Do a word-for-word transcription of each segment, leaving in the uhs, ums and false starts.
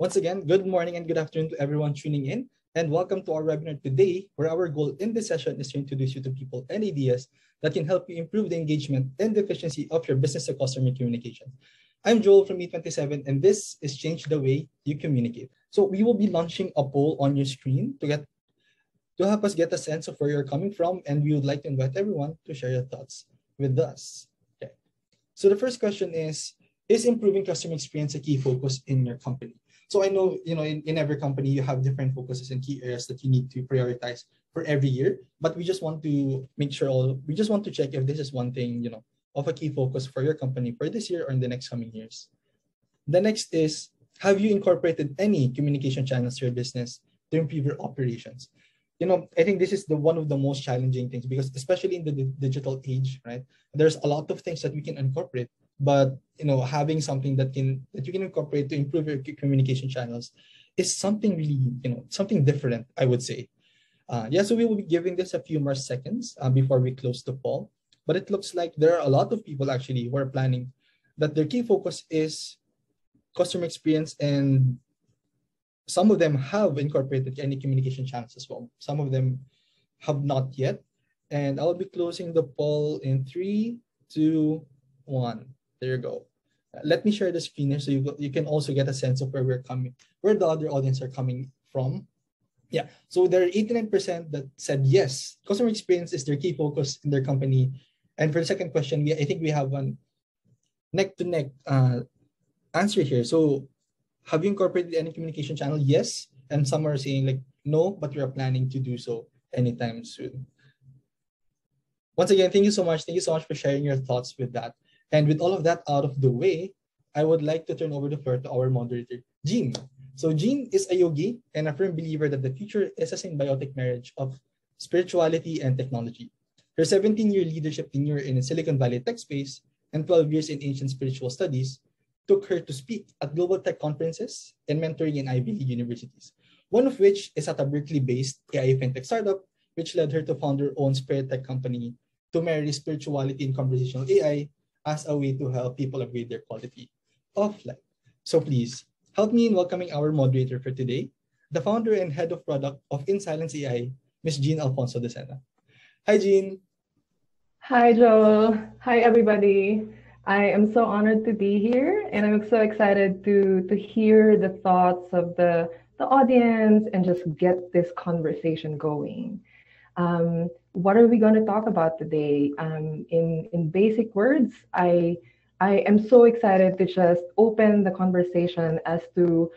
Once again, good morning and good afternoon to everyone tuning in, and welcome to our webinar today, where our goal in this session is to introduce you to people and ideas that can help you improve the engagement and efficiency of your business to customer communication. I'm Joel from E twenty-seven, and this is Change the Way You Communicate. So we will be launching a poll on your screen to get to help us get a sense of where you're coming from, and we would like to invite everyone to share your thoughts with us. Okay. So the first question is, is improving customer experience a key focus in your company? So I know, you know, in, in every company, you have different focuses and key areas that you need to prioritize for every year, but we just want to make sure all, we just want to check if this is one thing, you know, of a key focus for your company for this year or in the next coming years. The next is, have you incorporated any communication channels to your business to improve your operations? You know, I think this is the one of the most challenging things, because especially in the digital age, right? There's a lot of things that we can incorporate, but you know, having something that can that you can incorporate to improve your communication channels is something really, you know, something different, I would say. Uh, yeah, so we will be giving this a few more seconds uh, before we close the poll, but it looks like there are a lot of people actually who are planning that their key focus is customer experience, and some of them have incorporated any communication channels as well. Some of them have not yet. And I'll be closing the poll in three, two, one. There you go. Let me share the screen here so you, you can also get a sense of where we're coming, where the other audience are coming from. Yeah, so there are eighty-nine percent that said yes, customer experience is their key focus in their company. And for the second question, we, I think we have one neck-to-neck uh, answer here. So have you incorporated any communication channel? Yes. And some are saying like, no, but we are planning to do so anytime soon. Once again, thank you so much. Thank you so much for sharing your thoughts with that. And with all of that out of the way, I would like to turn over the floor to our moderator, Jean. So Jean is a yogi and a firm believer that the future is a symbiotic marriage of spirituality and technology. Her seventeen-year leadership tenure in Silicon Valley tech space and twelve years in ancient spiritual studies took her to speak at global tech conferences and mentoring in Ivy League universities, one of which is at a Berkeley-based A I fintech startup, which led her to found her own spirit tech company to marry spirituality and conversational A I as a way to help people upgrade their quality of life. So please help me in welcoming our moderator for today, the founder and head of product of InSilence A I, Miz Jean Alfonso De Sena. Hi, Jean. Hi, Joel. Hi, everybody. I am so honored to be here, and I'm so excited to, to hear the thoughts of the, the audience and just get this conversation going. Um, what are we going to talk about today? Um, in, in basic words, I, I am so excited to just open the conversation as to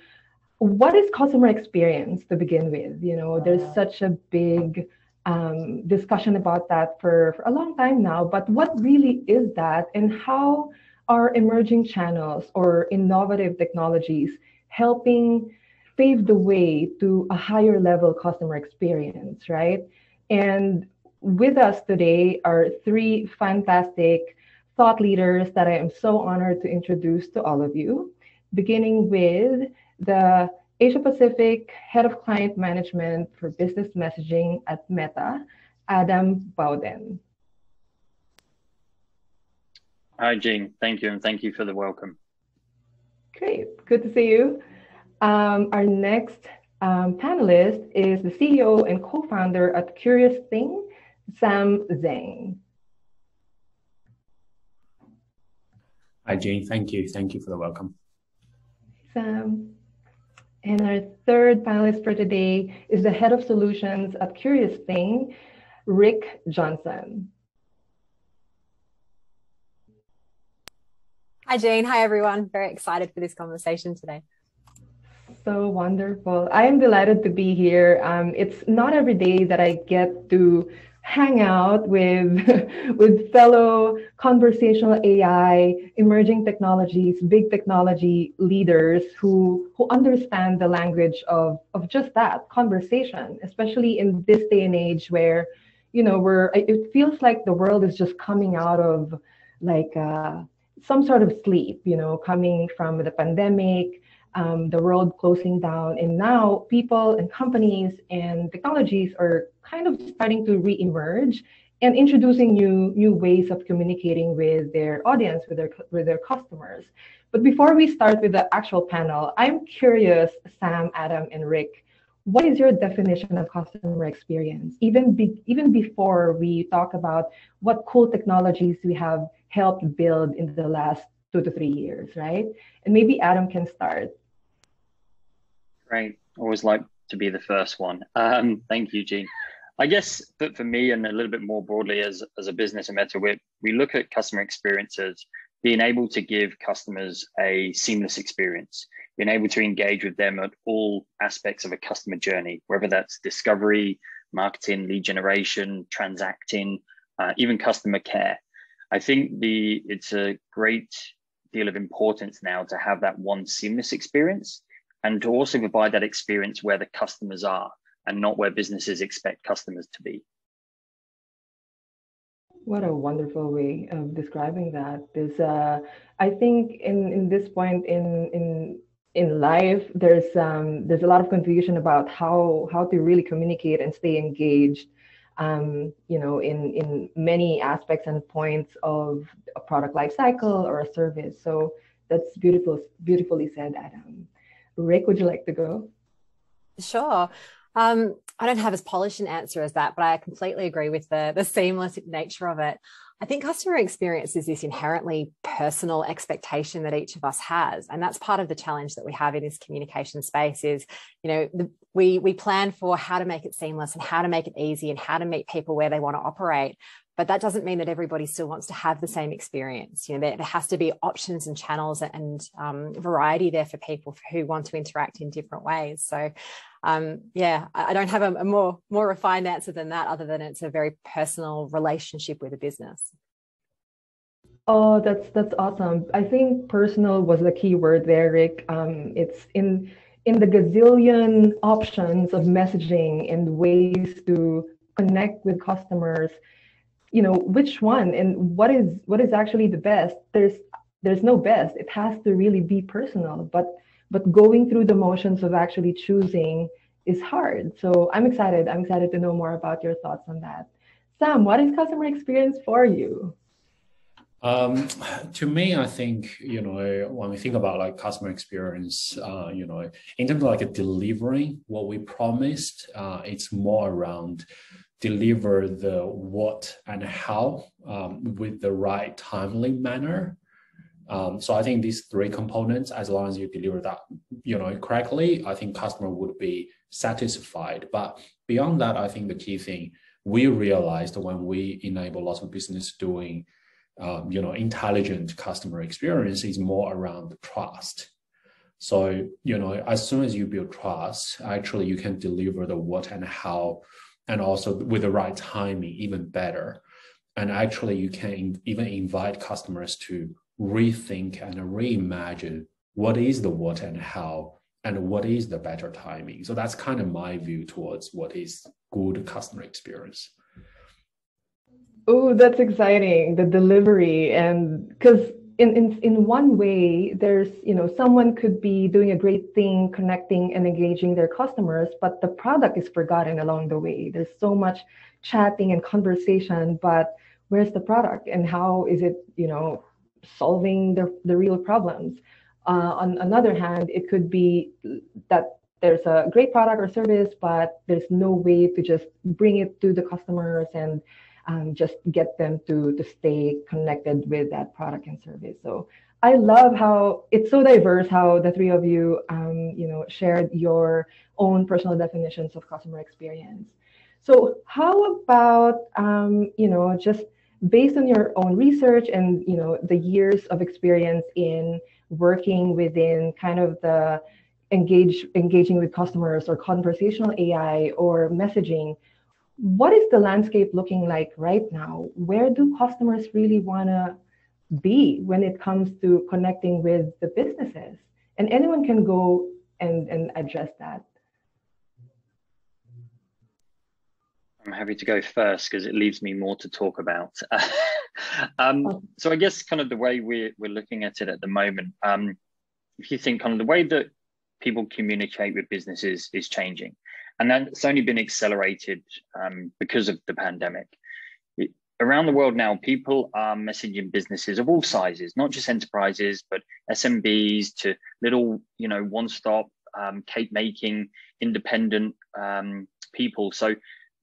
what is customer experience to begin with. You know, there's such a big Um, discussion about that for, for a long time now, but what really is that, and how are emerging channels or innovative technologies helping pave the way to a higher level customer experience, right? And with us today are three fantastic thought leaders that I am so honored to introduce to all of you, beginning with the Asia Pacific Head of Client Management for Business Messaging at Meta, Adam Bauden. Hi, Jean. Thank you, and thank you for the welcome. Great. Good to see you. Um, our next um, panelist is the C E O and co-founder at Curious Thing, Sam Zhang. Hi, Jean. Thank you. Thank you for the welcome. Sam. And our third panelist for today is the head of solutions at Curious Thing, Rick Johnson. Hi, Jean. Hi, everyone. Very excited for this conversation today. So wonderful. I am delighted to be here. Um, it's not every day that I get to hang out with, with fellow conversational A I, emerging technologies, big technology leaders who, who understand the language of, of just that conversation, especially in this day and age where, you know, we're, it feels like the world is just coming out of like uh, some sort of sleep, you know, coming from the pandemic, Um, the world closing down, and now people and companies and technologies are kind of starting to re-emerge and introducing new new ways of communicating with their audience, with their with their customers. But before we start with the actual panel, I'm curious, Sam, Adam, and Rick, what is your definition of customer experience? Even, be, even before we talk about what cool technologies we have helped build in the last two to three years, right? And maybe Adam can start. Great. Always like to be the first one. Um, thank you, Jean. I guess that for me, and a little bit more broadly as, as a business and Meta, we, we look at customer experiences, being able to give customers a seamless experience, being able to engage with them at all aspects of a customer journey, whether that's discovery, marketing, lead generation, transacting, uh, even customer care. I think the it's a great deal of importance now to have that one seamless experience and to also provide that experience where the customers are and not where businesses expect customers to be. What a wonderful way of describing that. There's, uh, I think in, in this point in, in, in life, there's, um, there's a lot of confusion about how, how to really communicate and stay engaged, um, you know, in, in many aspects and points of a product life cycle or a service. So that's beautiful, beautifully said, Adam. Rick, would you like to go? Sure. Um, I don't have as polished an answer as that, but I completely agree with the, the seamless nature of it. I think customer experience is this inherently personal expectation that each of us has. And that's part of the challenge that we have in this communication space is, you know, the, we, we plan for how to make it seamless and how to make it easy and how to meet people where they want to operate. But that doesn't mean that everybody still wants to have the same experience. You know, there, there has to be options and channels and um, variety there for people who want to interact in different ways. So, um, yeah, I, I don't have a, a more more refined answer than that, other than it's a very personal relationship with a business. Oh, that's that's awesome. I think personal was the key word there, Rick. Um, it's in in the gazillion options of messaging and ways to connect with customers. You know, which one and what is what is actually the best? There's there's no best. It has to really be personal. But but going through the motions of actually choosing is hard. So I'm excited. I'm excited to know more about your thoughts on that. Sam, what is customer experience for you? Um, to me, I think, you know, when we think about like customer experience, uh, you know, in terms of like delivering what we promised, uh, it's more around deliver the what and how um, with the right timely manner. Um, so I think these three components, as long as you deliver that, you know, correctly, I think customer would be satisfied. But beyond that, I think the key thing we realized when we enable lots of business doing Um, you know, intelligent customer experience is more around trust. So, you know, as soon as you build trust, actually you can deliver the what and how, and also with the right timing, even better. And actually you can even invite customers to rethink and reimagine what is the what and how, and what is the better timing. So that's kind of my view towards what is good customer experience. Oh, that's exciting, the delivery. And because in, in, in one way, there's, you know, someone could be doing a great thing, connecting and engaging their customers, but the product is forgotten along the way. There's so much chatting and conversation, but where's the product and how is it, you know, solving the, the real problems? Uh, on another hand, it could be that there's a great product or service, but there's no way to just bring it to the customers and Um, just get them to, to stay connected with that product and service. So I love how it's so diverse, how the three of you, um, you know, shared your own personal definitions of customer experience. So how about, um, you know, just based on your own research and, you know, the years of experience in working within kind of the engage, engaging with customers or conversational A I or messaging, what is the landscape looking like right now? Where do customers really want to be when it comes to connecting with the businesses? And anyone can go and, and address that. I'm happy to go first because it leaves me more to talk about. um, so I guess kind of the way we're, we're looking at it at the moment, um, if you think kind of the way that people communicate with businesses is changing. And that's only been accelerated um, because of the pandemic. It, around the world now, people are messaging businesses of all sizes, not just enterprises, but S M Bs to little, you know, one-stop um, cake-making, independent um, people. So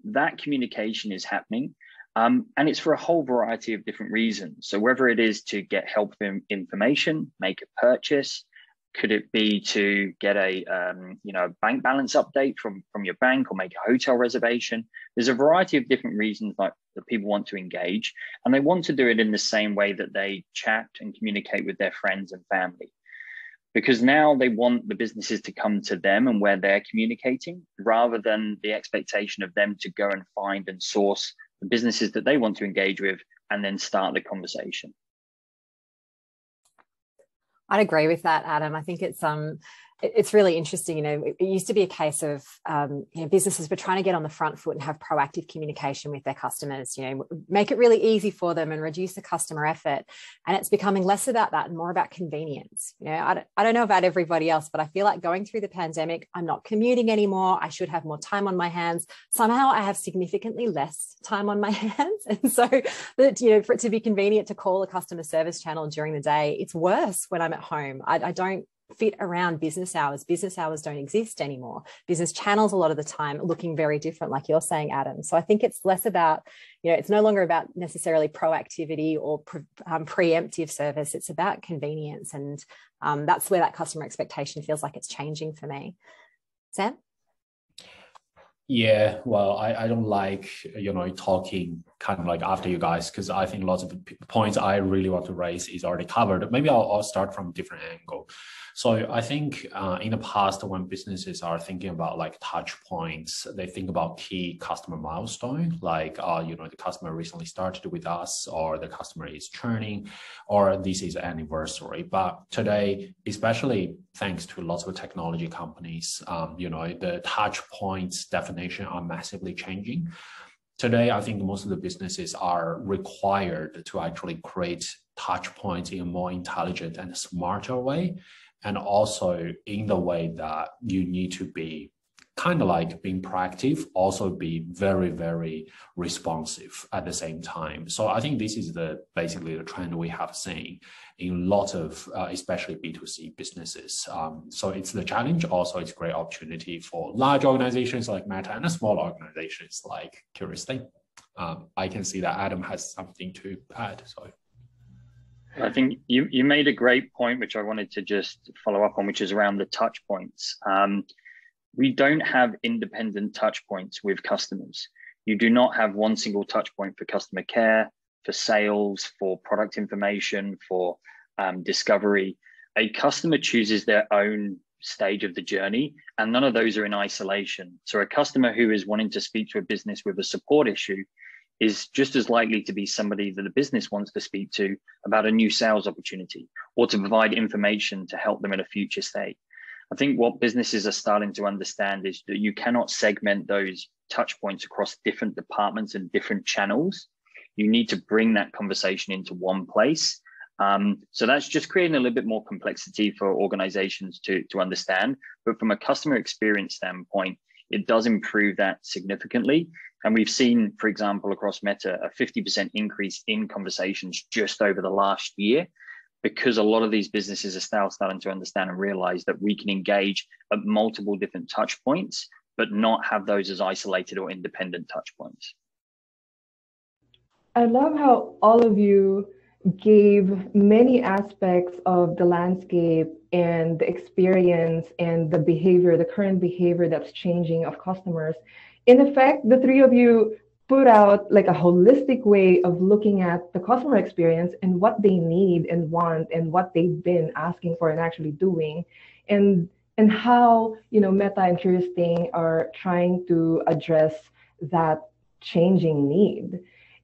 that communication is happening, um, and it's for a whole variety of different reasons. So whether it is to get helpful information, make a purchase, could it be to get a um, you know, bank balance update from, from your bank, or make a hotel reservation? There's a variety of different reasons like, that people want to engage, and they want to do it in the same way that they chat and communicate with their friends and family, because now they want the businesses to come to them and where they're communicating, rather than the expectation of them to go and find and source the businesses that they want to engage with and then start the conversation. I'd agree with that, Adam. I think it's um, it's really interesting. You know, it used to be a case of um, you know, businesses were trying to get on the front foot and have proactive communication with their customers. You know, make it really easy for them and reduce the customer effort. And it's becoming less about that and more about convenience. You know, I don't, I don't know about everybody else, but I feel like going through the pandemic, I'm not commuting anymore. I should have more time on my hands. Somehow, I have significantly less time on my hands, and so that, you know, for it to be convenient to call a customer service channel during the day, it's worse when I'm at home. I, I don't fit around business hours. Business hours don't exist anymore. Business channels a lot of the time looking very different, like you're saying, Adam. So I think it's less about, you know, it's no longer about necessarily proactivity or pre, um, preemptive service. It's about convenience. And um, that's where that customer expectation feels like it's changing for me. Sam? Yeah, well, I, I don't like, you know, talking kind of like after you guys, because I think lots of the points I really want to raise is already covered. Maybe I'll, I'll start from a different angle. So I think uh, in the past, when businesses are thinking about like touch points, they think about key customer milestone, like, uh, you know, the customer recently started with us, or the customer is churning, or this is anniversary. But today, especially thanks to lots of technology companies, um, you know, the touch points definition are massively changing. Today, I think most of the businesses are required to actually create touch points in a more intelligent and smarter way, and also in the way that you need to be kind of like being proactive, also be very, very responsive at the same time. So I think this is the basically the trend we have seen in a lot of, uh, especially B two C businesses. Um, so it's the challenge, also it's a great opportunity for large organizations like Meta and small organizations like Curious Thing. Um, I can see that Adam has something to add, so. I think you, you made a great point, which I wanted to just follow up on, which is around the touch points. Um, we don't have independent touch points with customers. You do not have one single touch point for customer care, for sales, for product information, for um, discovery. A customer chooses their own stage of the journey, and none of those are in isolation. So a customer who is wanting to speak to a business with a support issue is just as likely to be somebody that a business wants to speak to about a new sales opportunity, or to provide information to help them in a future state. I think what businesses are starting to understand is that you cannot segment those touch points across different departments and different channels. You need to bring that conversation into one place. Um, so that's just creating a little bit more complexity for organizations to, to understand. But from a customer experience standpoint, it does improve that significantly. And we've seen, for example, across Meta, a fifty percent increase in conversations just over the last year, because a lot of these businesses are now starting to understand and realize that we can engage at multiple different touch points, but not have those as isolated or independent touch points. I love how all of you gave many aspects of the landscape and the experience and the behavior, the current behavior that's changing of customers. In effect, the three of you put out like a holistic way of looking at the customer experience and what they need and want and what they've been asking for and actually doing, and and how, you know, Meta and Curious Thing are trying to address that changing need.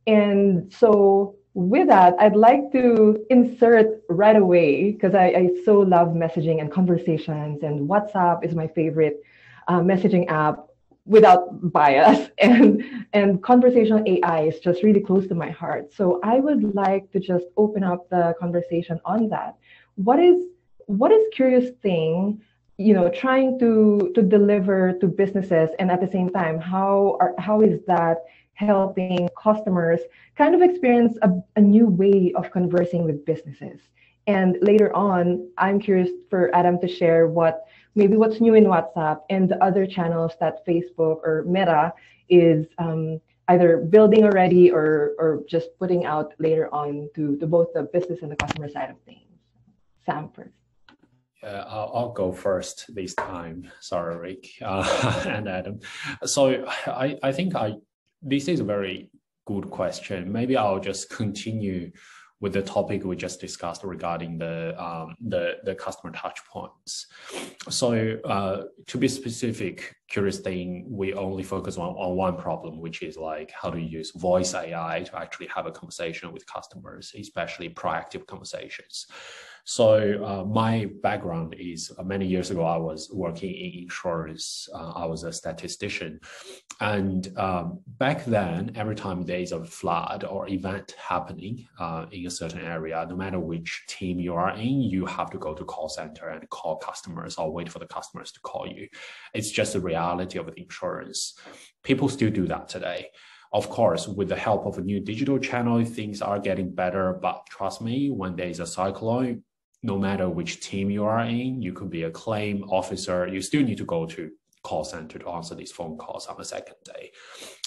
And so with that, I'd like to insert right away, because I, I so love messaging and conversations, and WhatsApp is my favorite uh, messaging app without bias, and, and conversational A I is just really close to my heart. So I would like to just open up the conversation on that. What is, what is Curious Thing you know, trying to to deliver to businesses, and at the same time, how are how is that helping customers kind of experience a, a new way of conversing with businesses? And later on, I'm curious for Adam to share what maybe what's new in WhatsApp and the other channels that Facebook or Meta is um, either building already or or just putting out later on to, to both the business and the customer side of things. Sam first. Uh, I'll, I'll go first this time. Sorry, Rick uh, and Adam. So I, I think I this is a very good question. Maybe I'll just continue with the topic we just discussed regarding the um, the, the customer touch points. So uh, to be specific, Curious Thing, we only focus on, on one problem, which is like how to use voice A I to actually have a conversation with customers, especially proactive conversations. So uh, my background is uh, many years ago, I was working in insurance. Uh, I was a statistician. And um, back then, every time there is a flood or event happening uh, in a certain area, no matter which team you are in, you have to go to call center and call customers or wait for the customers to call you. It's just the reality of insurance. People still do that today. Of course, with the help of a new digital channel, things are getting better. But trust me, when there is a cyclone, no matter which team you are in, you could be a claim officer, you still need to go to call center to answer these phone calls on the second day.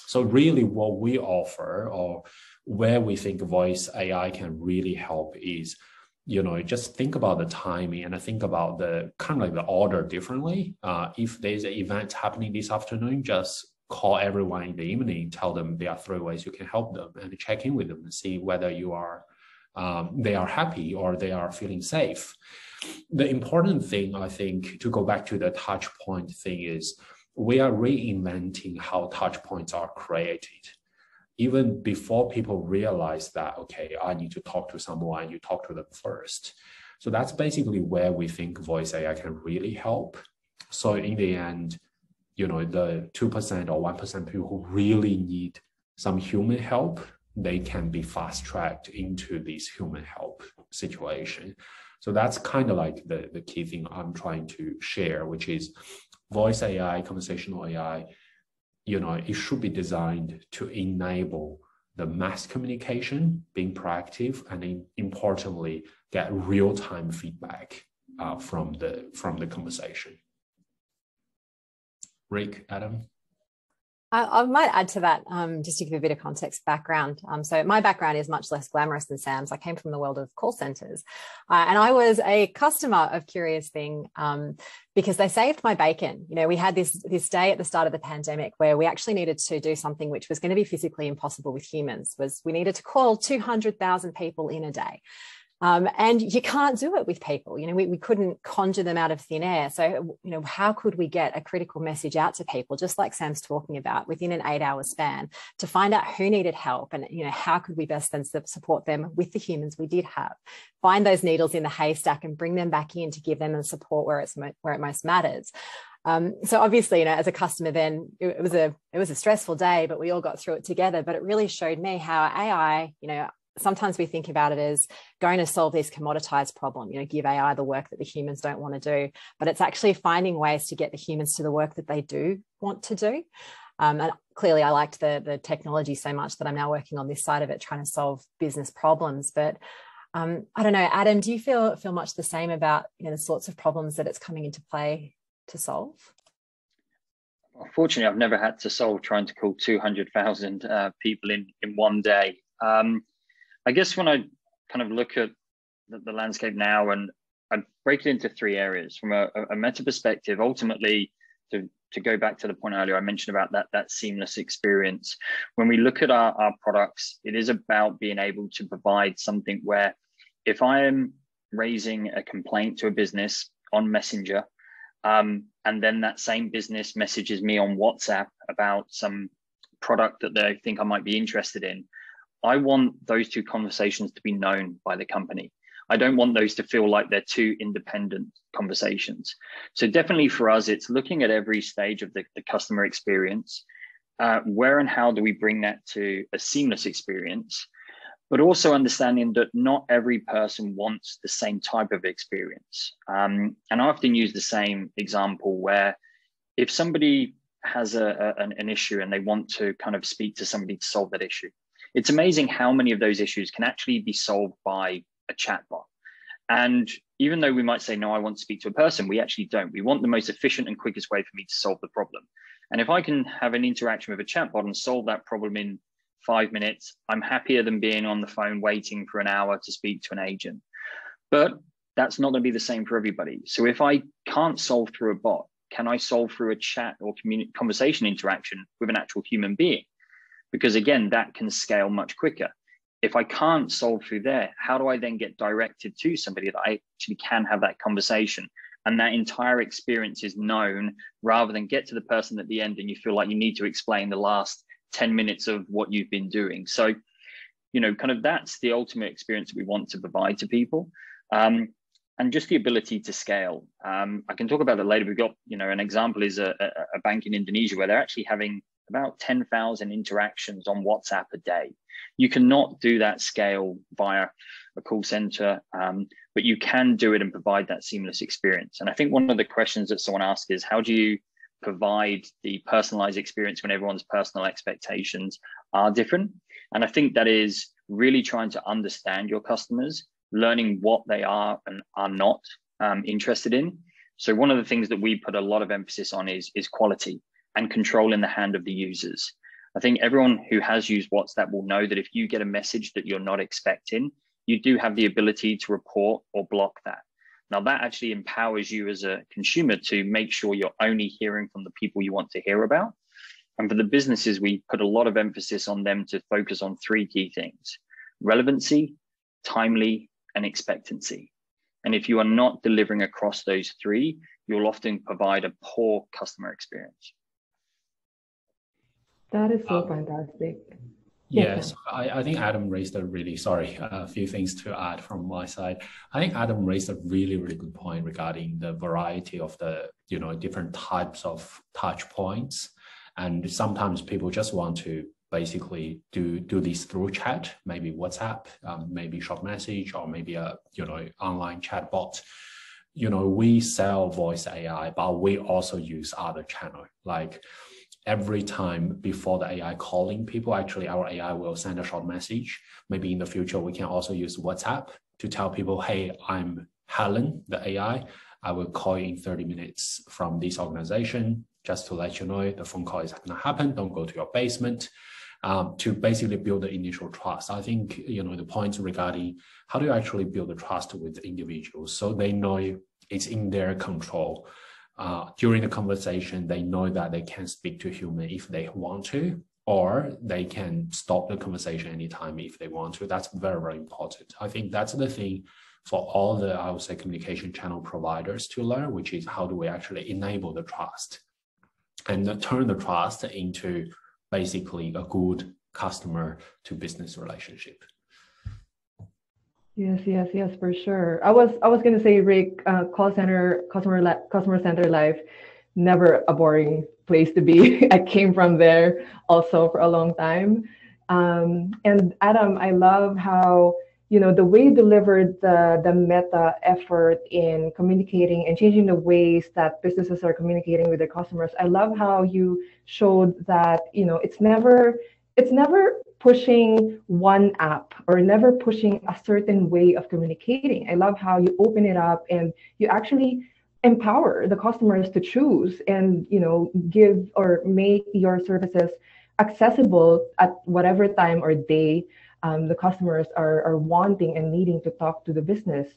So really what we offer, or where we think voice A I can really help, is, you know, just think about the timing and think about the kind of like the order differently. Uh, if there's an event happening this afternoon, just call everyone in the evening, tell them there are three ways you can help them, and check in with them and see whether you are Um, they are happy or they are feeling safe. The important thing, I think, to go back to the touch point thing, is we are reinventing how touch points are created. Even before people realize that, okay, I need to talk to someone, you talk to them first. So that's basically where we think voice A I can really help. So in the end, you know, the two percent or one percent people who really need some human help, they can be fast-tracked into this human help situation. So that's kind of like the, the key thing I'm trying to share, which is voice A I, conversational A I, you know, it should be designed to enable the mass communication, being proactive, and in, importantly, get real-time feedback uh, from, the, from the conversation. Rick, Adam? I, I might add to that, um, just to give a bit of context background. Um, so my background is much less glamorous than Sam's. I came from the world of call centers, uh, and I was a customer of Curious Thing um, because they saved my bacon. You know, we had this, this day at the start of the pandemic where we actually needed to do something which was going to be physically impossible with humans, was we needed to call two hundred thousand people in a day. Um, and you can't do it with people. You know, we, we couldn't conjure them out of thin air. So, you know, how could we get a critical message out to people, just like Sam's talking about, within an eight-hour span to find out who needed help and, you know, how could we best then support them with the humans we did have? Find those needles in the haystack and bring them back in to give them the support where it's where it most matters. Um, so obviously, you know, as a customer, then it, it was a it was a stressful day, but we all got through it together. But it really showed me how A I, you know. Sometimes we think about it as going to solve this commoditized problem, you know, give A I the work that the humans don't want to do, but it's actually finding ways to get the humans to the work that they do want to do. Um, and clearly I liked the, the technology so much that I'm now working on this side of it, trying to solve business problems. But um, I don't know, Adam, do you feel, feel much the same about, you know, the sorts of problems that it's coming into play to solve? Unfortunately, I've never had to solve trying to call two hundred thousand uh, people in, in one day. Um, I guess when I kind of look at the, the landscape now, and I break it into three areas from a, a meta perspective, ultimately to, to go back to the point earlier I mentioned about that, that seamless experience. When we look at our, our products, it is about being able to provide something where if I am raising a complaint to a business on Messenger, um, and then that same business messages me on WhatsApp about some product that they think I might be interested in, I want those two conversations to be known by the company. I don't want those to feel like they're two independent conversations. So definitely for us, it's looking at every stage of the, the customer experience. Uh, where and how do we bring that to a seamless experience? but also understanding that not every person wants the same type of experience. Um, and I often use the same example where if somebody has a, a, an, an issue and they want to kind of speak to somebody to solve that issue, it's amazing how many of those issues can actually be solved by a chatbot. And even though we might say, no, I want to speak to a person, we actually don't. We want the most efficient and quickest way for me to solve the problem. And if I can have an interaction with a chatbot and solve that problem in five minutes, I'm happier than being on the phone waiting for an hour to speak to an agent. But that's not going to be the same for everybody. So if I can't solve through a bot, can I solve through a chat or conversation interaction with an actual human being? Because again, that can scale much quicker. If I can't solve through there, how do I then get directed to somebody that I actually can have that conversation? And that entire experience is known rather than get to the person at the end and you feel like you need to explain the last ten minutes of what you've been doing. So, you know, kind of that's the ultimate experience that we want to provide to people. Um, and just the ability to scale. Um, I can talk about that later. We've got, you know, an example is a, a, a bank in Indonesia where they're actually having about ten thousand interactions on WhatsApp a day. You cannot do that scale via a call center, um, but you can do it and provide that seamless experience. And I think one of the questions that someone asked is, how do you provide the personalized experience when everyone's personal expectations are different? And I think that is really trying to understand your customers, learning what they are and are not um, interested in. So one of the things that we put a lot of emphasis on is, is quality and control in the hand of the users. I think everyone who has used WhatsApp will know that if you get a message that you're not expecting, you do have the ability to report or block that. Now that actually empowers you as a consumer to make sure you're only hearing from the people you want to hear about. And for the businesses, we put a lot of emphasis on them to focus on three key things: relevancy, timely, and expectancy. And if you are not delivering across those three, you'll often provide a poor customer experience. That is so um, fantastic. Yes, I, I think Adam raised a really, sorry, a few things to add from my side. I think Adam raised a really, really good point regarding the variety of the, you know, different types of touch points. And sometimes people just want to basically do, do this through chat, maybe WhatsApp, um, maybe short message, or maybe a, you know, online chat bot. You know, we sell voice A I, but we also use other channel. Like, every time before the A I calling people, actually our A I will send a short message. Maybe in the future, we can also use WhatsApp to tell people, hey, I'm Helen, the A I. I will call you in thirty minutes from this organization, just to let you know the phone call is going to happen. Don't go to your basement, um, to basically build the initial trust. I think, you know, the points regarding how do you actually build the trust with the individuals so they know it's in their control. Uh, during the conversation, they know that they can speak to human if they want to, or they can stop the conversation anytime if they want to. That's very, very important. I think that's the thing for all the, I would say, communication channel providers to learn, which is how do we actually enable the trust and turn the trust into basically a good customer to business relationship. Yes, yes, yes, for sure. I was, I was going to say, Rick, uh, call center, customer, customer center life, never a boring place to be. I came from there also for a long time. Um, and Adam, I love how, you know, the way you delivered the, the Meta effort in communicating and changing the ways that businesses are communicating with their customers. I love how you showed that, you know, it's never, it's never pushing one app or never pushing a certain way of communicating. I love how you open it up and you actually empower the customers to choose and, you know, give or make your services accessible at whatever time or day um, the customers are, are wanting and needing to talk to the business.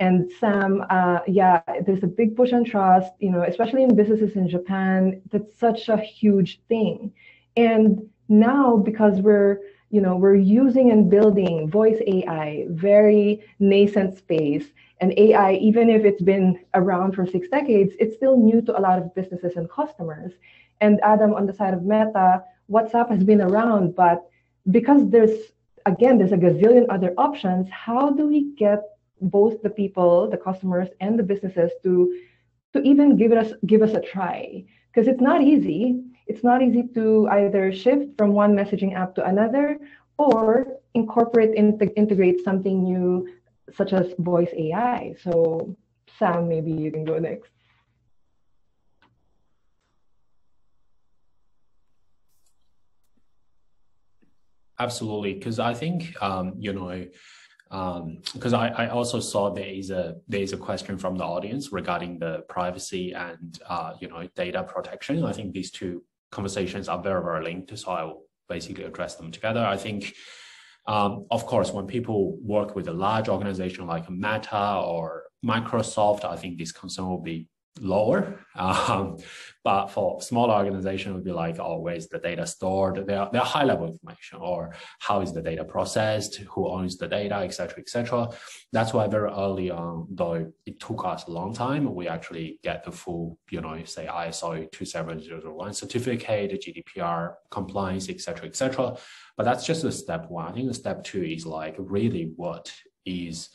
And Sam, uh, yeah, there's a big push on trust, you know, especially in businesses in Japan. That's such a huge thing. And now, because we're, you know, we're using and building voice A I, very nascent space, and A I, even if it's been around for six decades, it's still new to a lot of businesses and customers. And Adam, on the side of Meta, WhatsApp has been around, but because there's, again, there's a gazillion other options, how do we get both the people, the customers, and the businesses to, to even give us, give us a try? Because it's not easy. It's not easy to either shift from one messaging app to another or incorporate and in, integrate something new, such as voice A I. So Sam, maybe you can go next. Absolutely, because I think um, you know, because um, I, I also saw there is a there is a question from the audience regarding the privacy and uh, you know, data protection. I think these two conversations are very very linked, so I will basically address them together. I think, um, of course, when people work with a large organization like Meta or Microsoft, I think this concern will be lower, um, but for smaller organization, it would be like, oh, where's the data stored? They are, they are high level information, or how is the data processed? Who owns the data, et cetera, et cetera. That's why very early on, though it took us a long time, we actually get the full, you know, say I S O two seven zero zero one certificate, the G D P R compliance, et cetera, et cetera. But that's just a step one. I think the step two is like, really what is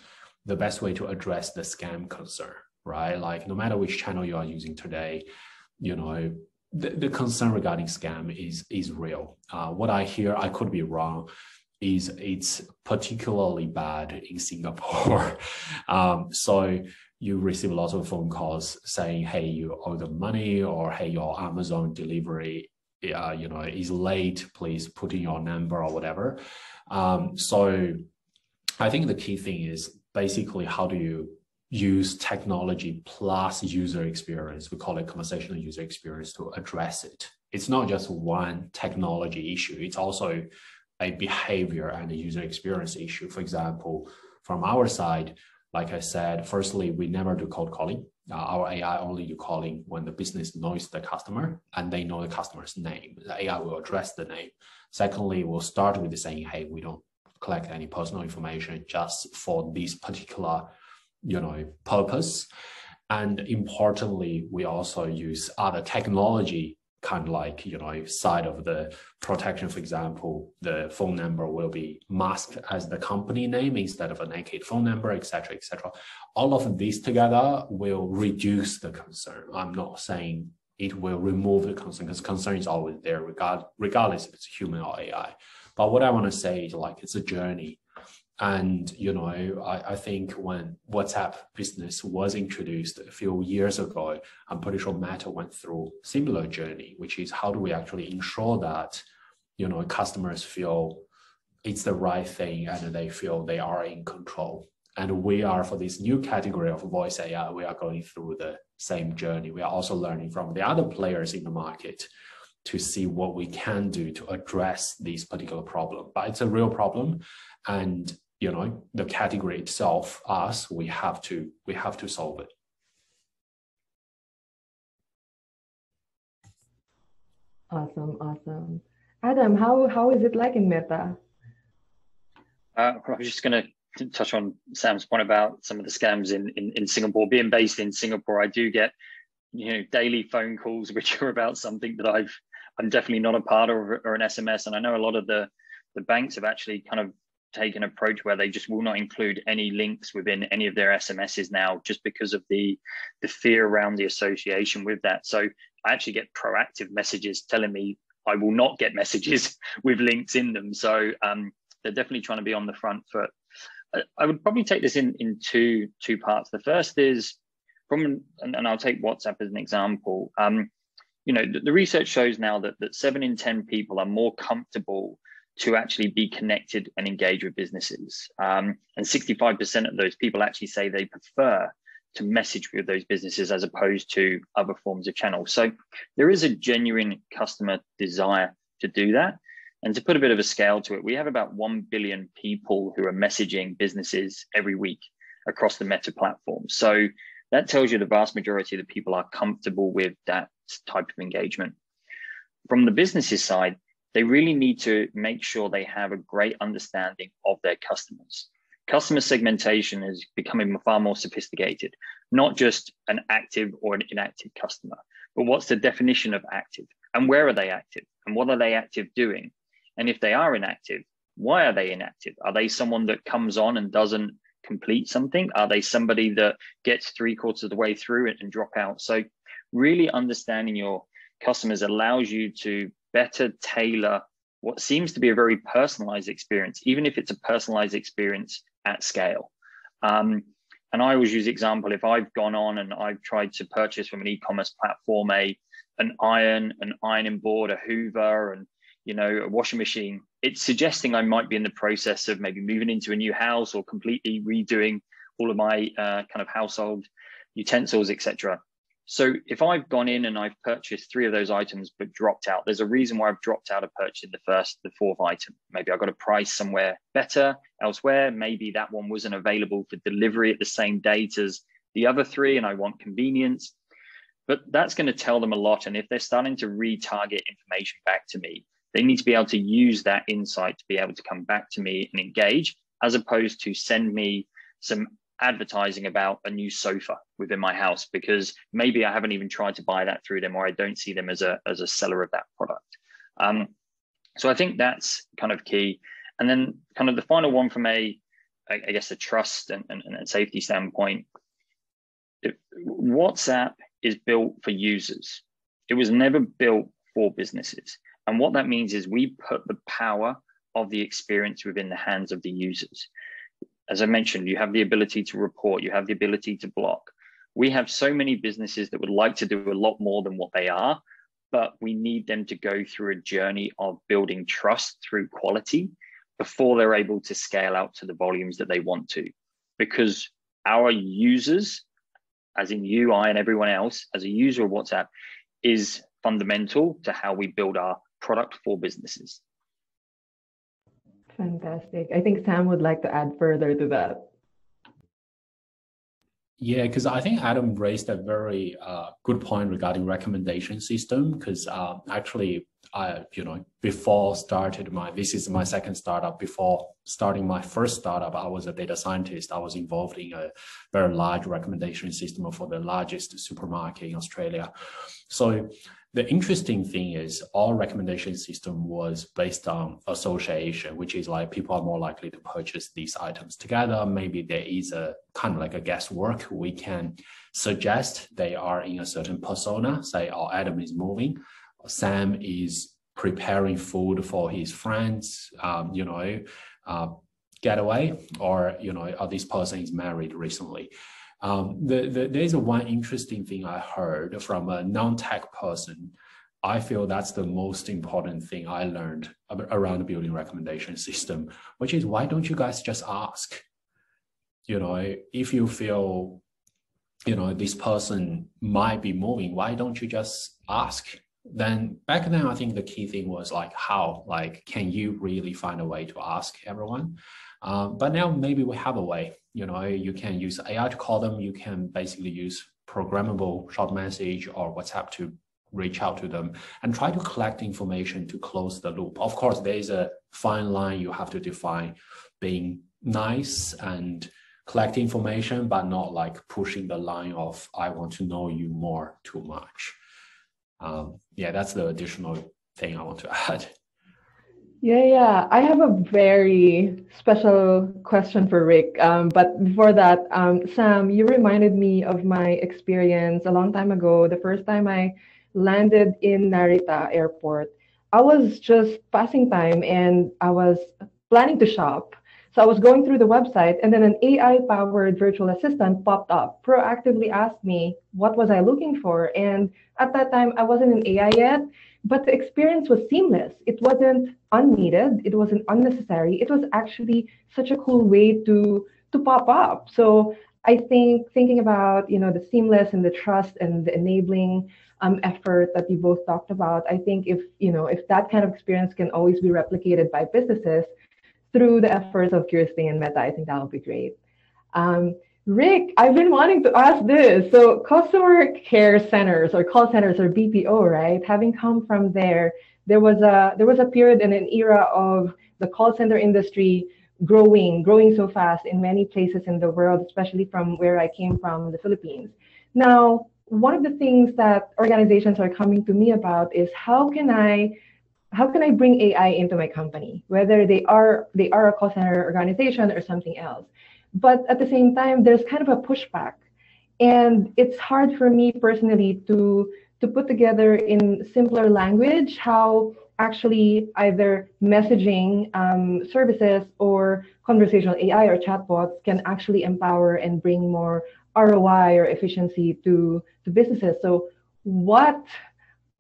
the best way to address the scam concern? Right? Like no matter which channel you are using today, you know, the, the concern regarding scam is, is real. Uh, what I hear, I could be wrong, is it's particularly bad in Singapore. um, so you receive lots of phone calls saying, hey, you owe them money, or hey, your Amazon delivery, uh, you know, is late, please put in your number or whatever. Um, so I think the key thing is basically how do you use technology plus user experience, we call it conversational user experience, to address it. It's not just one technology issue, it's also a behavior and a user experience issue. For example, from our side, like I said, firstly, we never do cold calling. Uh, our A I only do calling when the business knows the customer and they know the customer's name. The A I will address the name. Secondly, we'll start with saying, hey, we don't collect any personal information just for this particular, you know, purpose. And importantly, we also use other technology, kind of like, you know, side of the protection. For example, the phone number will be masked as the company name instead of a naked phone number, et cetera, et cetera. All of these together will reduce the concern. I'm not saying it will remove the concern, because concern is always there regard, regardless if it's human or A I. But what I want to say is, like, it's a journey. And, you know, I, I think when WhatsApp business was introduced a few years ago, I'm pretty sure Meta went through a similar journey, which is how do we actually ensure that, you know, customers feel it's the right thing and they feel they are in control. And we are, for this new category of voice A I, we are going through the same journey. We are also learning from the other players in the market to see what we can do to address this particular problem. But it's a real problem. And, you know, the category itself, us, we have to, we have to solve it. Awesome, awesome. Adam, how, how is it like in Meta? Uh, I was just going to touch on Sam's point about some of the scams in, in, in Singapore. Being based in Singapore, I do get, you know, daily phone calls which are about something that I've, I'm definitely not a part of, or, or an S M S. And I know a lot of the, the banks have actually kind of take an approach where they just will not include any links within any of their S M Ss now, just because of the the fear around the association with that. So I actually get proactive messages telling me I will not get messages with links in them. So um, they're definitely trying to be on the front foot. I, I would probably take this in in two two parts. The first is from, and, and I'll take WhatsApp as an example. Um, you know, the, the research shows now that that seven in ten people are more comfortable to actually be connected and engage with businesses. Um, and sixty-five percent of those people actually say they prefer to message with those businesses as opposed to other forms of channels. So there is a genuine customer desire to do that. And to put a bit of a scale to it, we have about one billion people who are messaging businesses every week across the Meta platform. So that tells you the vast majority of the people are comfortable with that type of engagement. From the businesses side, they really need to make sure they have a great understanding of their customers. Customer segmentation is becoming far more sophisticated, not just an active or an inactive customer, but what's the definition of active, and where are they active, and what are they active doing? And if they are inactive, why are they inactive? Are they someone that comes on and doesn't complete something? Are they somebody that gets three quarters of the way through it and drop out? So really understanding your customers allows you to better tailor what seems to be a very personalized experience, even if it's a personalized experience at scale. Um, and I always use example, if I've gone on and I've tried to purchase from an e-commerce platform, a, an iron, an ironing board, a Hoover, and, you know, a washing machine, it's suggesting I might be in the process of maybe moving into a new house or completely redoing all of my uh, kind of household utensils, et cetera. So if I've gone in and I've purchased three of those items, but dropped out, there's a reason why I've dropped out of purchasing the first, the fourth item. Maybe I got a price somewhere better elsewhere. Maybe that one wasn't available for delivery at the same date as the other three, and I want convenience. But that's going to tell them a lot. And if they're starting to retarget information back to me, they need to be able to use that insight to be able to come back to me and engage, as opposed to send me some advertising about a new sofa within my house, because maybe I haven't even tried to buy that through them, or I don't see them as a, as a seller of that product. Um, so I think that's kind of key. And then kind of the final one from a, I guess, a trust and, and, and safety standpoint, it, WhatsApp is built for users. It was never built for businesses. And what that means is we put the power of the experience within the hands of the users. As I mentioned, you have the ability to report, you have the ability to block. We have so many businesses that would like to do a lot more than what they are, but we need them to go through a journey of building trust through quality before they're able to scale out to the volumes that they want to. Because our users, as in you, I, and everyone else, as a user of WhatsApp, is fundamental to how we build our product for businesses. Fantastic. I think Sam would like to add further to that. Yeah, because I think Adam raised a very uh, good point regarding recommendation system, because uh, actually, I, you know, before started my, this is my second startup, before starting my first startup, I was a data scientist. I was involved in a very large recommendation system for the largest supermarket in Australia. So the interesting thing is our recommendation system was based on association, which is like people are more likely to purchase these items together. Maybe there is a kind of like a guesswork. We can suggest they are in a certain persona, say, oh, Adam is moving, Sam is preparing food for his friends, um, you know, uh, getaway, or, you know, oh, this person is married recently. Um, the, the, there's one interesting thing I heard from a non-tech person. I feel that's the most important thing I learned around building recommendation system, which is, why don't you guys just ask? You know, if you feel, you know, this person might be moving, why don't you just ask? Then back then, I think the key thing was like, how, like, can you really find a way to ask everyone? Um, but now maybe we have a way, you know, you can use A I to call them. You can basically use programmable short message or WhatsApp to reach out to them and try to collect information to close the loop. Of course, there is a fine line you have to define, being nice and collect information, but not like pushing the line of, I want to know you more too much. Um, yeah, that's the additional thing I want to add. Yeah, yeah. I have a very special question for Rick. Um, but before that, um, Sam, you reminded me of my experience a long time ago. The first time I landed in Narita Airport, I was just passing time and I was planning to shop. So I was going through the website, and then an A I-powered virtual assistant popped up, proactively asked me what was I looking for. And at that time, I wasn't in A I yet, but the experience was seamless. It wasn't unneeded. It wasn't unnecessary. It was actually such a cool way to, to pop up. So I think thinking about, you know, the seamless and the trust and the enabling um, effort that you both talked about, I think if, you know, if that kind of experience can always be replicated by businesses, through the efforts of Curious Thing and Meta, I think that would be great. Um, Rick, I've been wanting to ask this. So customer care centers or call centers or B P O, right? Having come from there, there was a there was a period and an era of the call center industry growing, growing so fast in many places in the world, especially from where I came from, the Philippines. Now, one of the things that organizations are coming to me about is how can I How can I bring A I into my company, whether they are they are a call center organization or something else? But at the same time, there's kind of a pushback. And it's hard for me personally to, to put together in simpler language how actually either messaging um, services or conversational A I or chatbots can actually empower and bring more R O I or efficiency to, to businesses. So what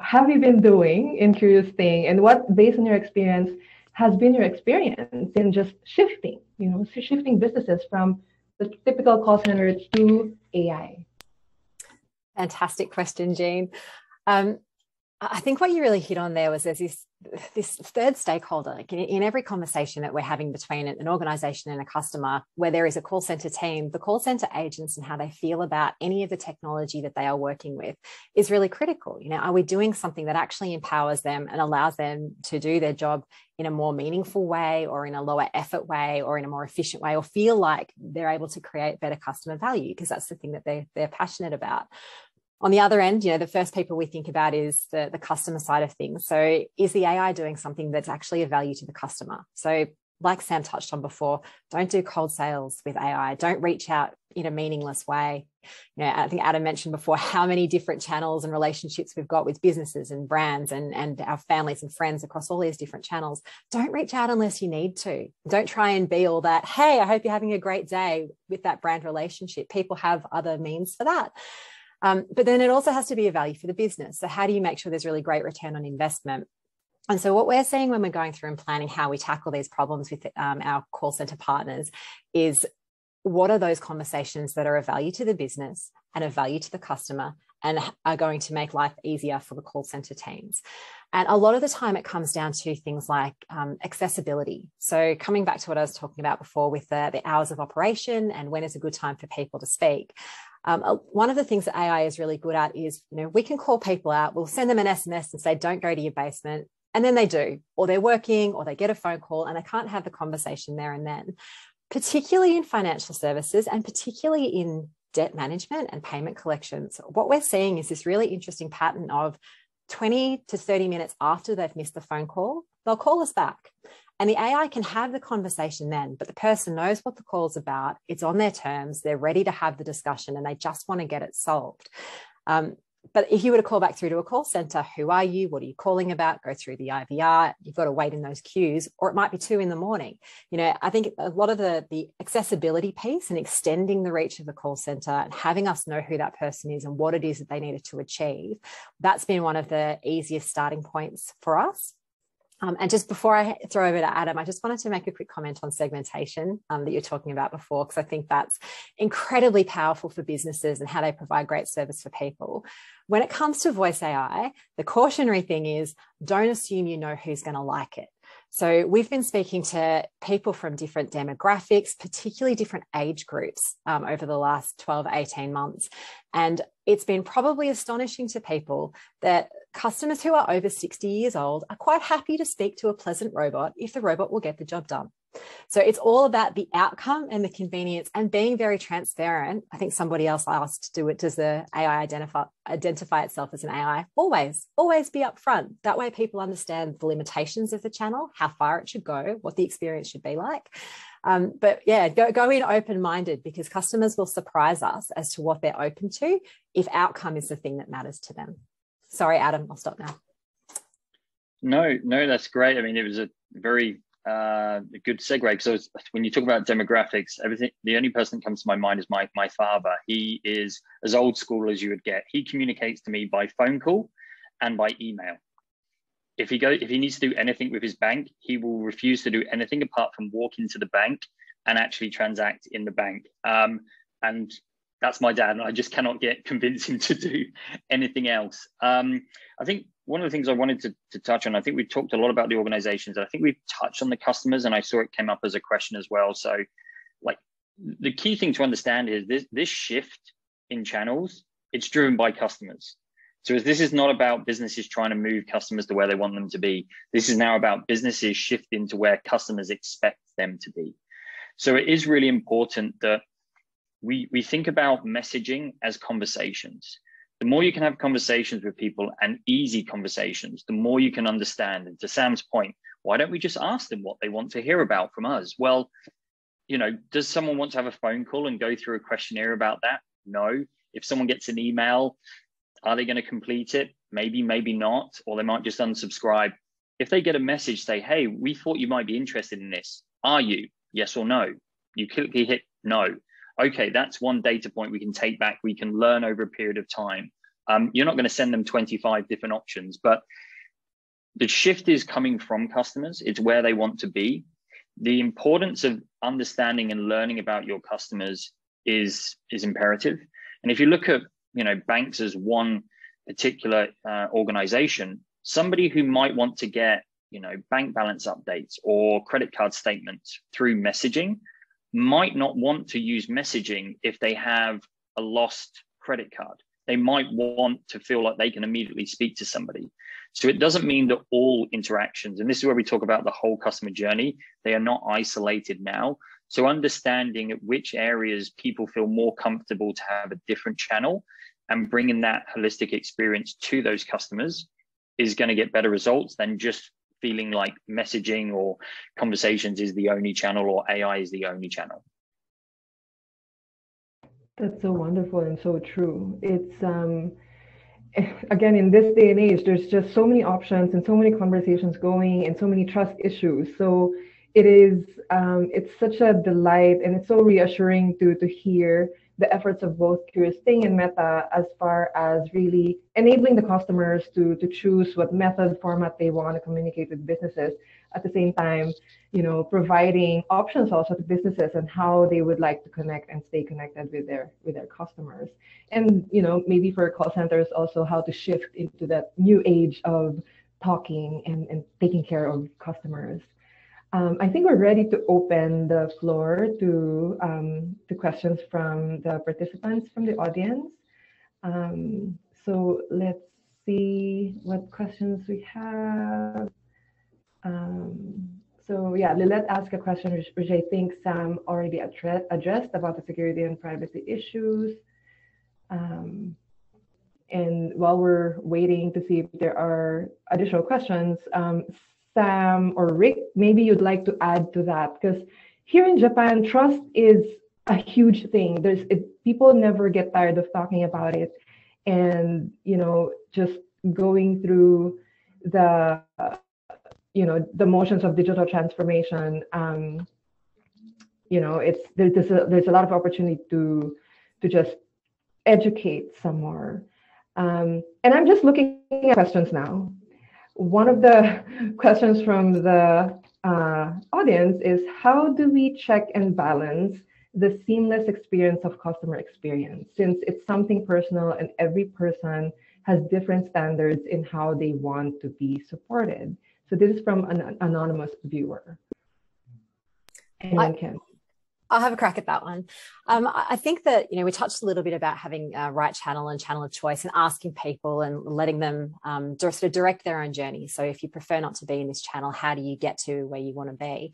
have you been doing in Curious Thing, and what, based on your experience, has been your experience in just shifting, you know, shifting businesses from the typical call center to A I? Fantastic question, Jean. Um, I think what you really hit on there was there's this, this third stakeholder, like in, in every conversation that we're having between an organization and a customer, where there is a call center team, the call center agents and how they feel about any of the technology that they are working with is really critical. You know, are we doing something that actually empowers them and allows them to do their job in a more meaningful way, or in a lower effort way, or in a more efficient way, or feel like they're able to create better customer value, because that's the thing that they're, they're passionate about. On the other end, you know, the first people we think about is the, the customer side of things. So is the A I doing something that's actually of value to the customer? So like Sam touched on before, don't do cold sales with A I. Don't reach out in a meaningless way. You know, I think Adam mentioned before how many different channels and relationships we've got with businesses and brands and, and our families and friends across all these different channels. Don't reach out unless you need to. Don't try and be all that, hey, I hope you're having a great day, with that brand relationship. People have other means for that. Um, but then it also has to be a value for the business. So how do you make sure there's really great return on investment? And so what we're seeing when we're going through and planning how we tackle these problems with um, our call center partners is, what are those conversations that are of value to the business and of value to the customer and are going to make life easier for the call center teams? And a lot of the time it comes down to things like um, accessibility. So coming back to what I was talking about before with the, the hours of operation and when is a good time for people to speak. Um, one of the things that A I is really good at is, you know, we can call people out, we'll send them an S M S and say, don't go to your basement. And then they do, or they're working, or they get a phone call and they can't have the conversation there and then. Particularly in financial services and particularly in debt management and payment collections, what we're seeing is this really interesting pattern of twenty to thirty minutes after they've missed the phone call, they'll call us back. And the A I can have the conversation then, but the person knows what the call's about. It's on their terms. They're ready to have the discussion and they just want to get it solved. Um, but if you were to call back through to a call center, who are you? What are you calling about? Go through the I V R. You've got to wait in those queues, or it might be two in the morning. You know, I think a lot of the, the accessibility piece and extending the reach of the call center and having us know who that person is and what it is that they needed to achieve, that's been one of the easiest starting points for us. Um, and just before I throw over to Adam, I just wanted to make a quick comment on segmentation um, that you're talking about before, because I think that's incredibly powerful for businesses and how they provide great service for people. When it comes to voice A I, the cautionary thing is, don't assume you know who's going to like it. So we've been speaking to people from different demographics, particularly different age groups um, over the last twelve, eighteen months. And it's been probably astonishing to people that customers who are over sixty years old are quite happy to speak to a pleasant robot if the robot will get the job done. So it's all about the outcome and the convenience and being very transparent. I think somebody else asked, do it, does the A I identify, identify itself as an A I? Always, always be upfront. That way people understand the limitations of the channel, how far it should go, what the experience should be like. Um, but yeah, go, go in open-minded, because customers will surprise us as to what they're open to if outcome is the thing that matters to them. Sorry, Adam, I'll stop now. No, no, that's great. I mean, it was a very... Uh, a good segue. So when you talk about demographics, everything, the only person that comes to my mind is my my father. He is as old school as you would get. He communicates to me by phone call and by email. If he go, if he needs to do anything with his bank, he will refuse to do anything apart from walk into the bank and actually transact in the bank. Um, and that's my dad, and I just cannot get convinced him to do anything else. Um, I think one of the things I wanted to, to touch on, I think we've talked a lot about the organizations, and I think we've touched on the customers, and I saw it came up as a question as well. So like the key thing to understand is this, this shift in channels, it's driven by customers. So this is not about businesses trying to move customers to where they want them to be. This is now about businesses shifting to where customers expect them to be. So it is really important that We, we think about messaging as conversations. The more you can have conversations with people and easy conversations, the more you can understand. And to Sam's point, why don't we just ask them what they want to hear about from us? Well, you know, does someone want to have a phone call and go through a questionnaire about that? No. If someone gets an email, are they going to complete it? Maybe, maybe not. Or they might just unsubscribe. If they get a message, say, hey, we thought you might be interested in this. Are you? Yes or no? You quickly hit no. Okay, that's one data point we can take back. We can learn over a period of time. Um, you're not going to send them twenty-five different options, but the shift is coming from customers. It's where they want to be. The importance of understanding and learning about your customers is, is imperative. And if you look at, you know, banks as one particular uh, organization, somebody who might want to get, you know, bank balance updates or credit card statements through messaging might not want to use messaging if they have a lost credit card. They might want to feel like they can immediately speak to somebody. So it doesn't mean that all interactions, and this is where we talk about the whole customer journey, they are not isolated now. So understanding at which areas people feel more comfortable to have a different channel and bringing that holistic experience to those customers is going to get better results than just feeling like messaging or conversations is the only channel or A I is the only channel. That's so wonderful and so true. It's, um, again, in this day and age, there's just so many options and so many conversations going and so many trust issues. So it is, um, it's such a delight, and it's so reassuring to, to hear the efforts of both Curious Thing and Meta as far as really enabling the customers to, to choose what method format they want to communicate with businesses. At the same time, you know, providing options also to businesses and how they would like to connect and stay connected with their with their customers. And, you know, maybe for call centers also how to shift into that new age of talking and, and taking care of customers. Um, I think we're ready to open the floor to um, the questions from the participants from the audience. Um, so let's see what questions we have. Um, so yeah, Lilette asked a question which I think Sam already addressed about the security and privacy issues. Um, and while we're waiting to see if there are additional questions, um, Sam or Rick, maybe you'd like to add to that, because here in Japan, trust is a huge thing. There's it, people never get tired of talking about it, and you know, just going through the uh, you know the motions of digital transformation. Um, you know, it's there, there's a, there's a lot of opportunity to to just educate some more. Um, and I'm just looking at questions now. One of the questions from the uh, audience is, how do we check and balance the seamless experience of customer experience, since it's something personal and every person has different standards in how they want to be supported? So this is from an, an anonymous viewer. Anyone can. I'll have a crack at that one. Um, I think that, you know, we touched a little bit about having a right channel and channel of choice and asking people and letting them um, sort of direct their own journey. So if you prefer not to be in this channel, how do you get to where you want to be?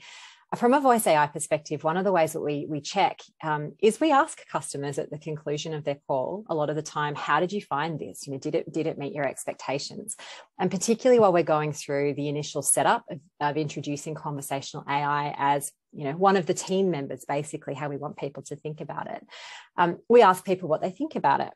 From a voice A I perspective, one of the ways that we, we check um, is we ask customers at the conclusion of their call a lot of the time, how did you find this? You know, did it, did it meet your expectations? And particularly while we're going through the initial setup of, of introducing conversational A I as, you know, one of the team members, basically how we want people to think about it. Um, we ask people what they think about it.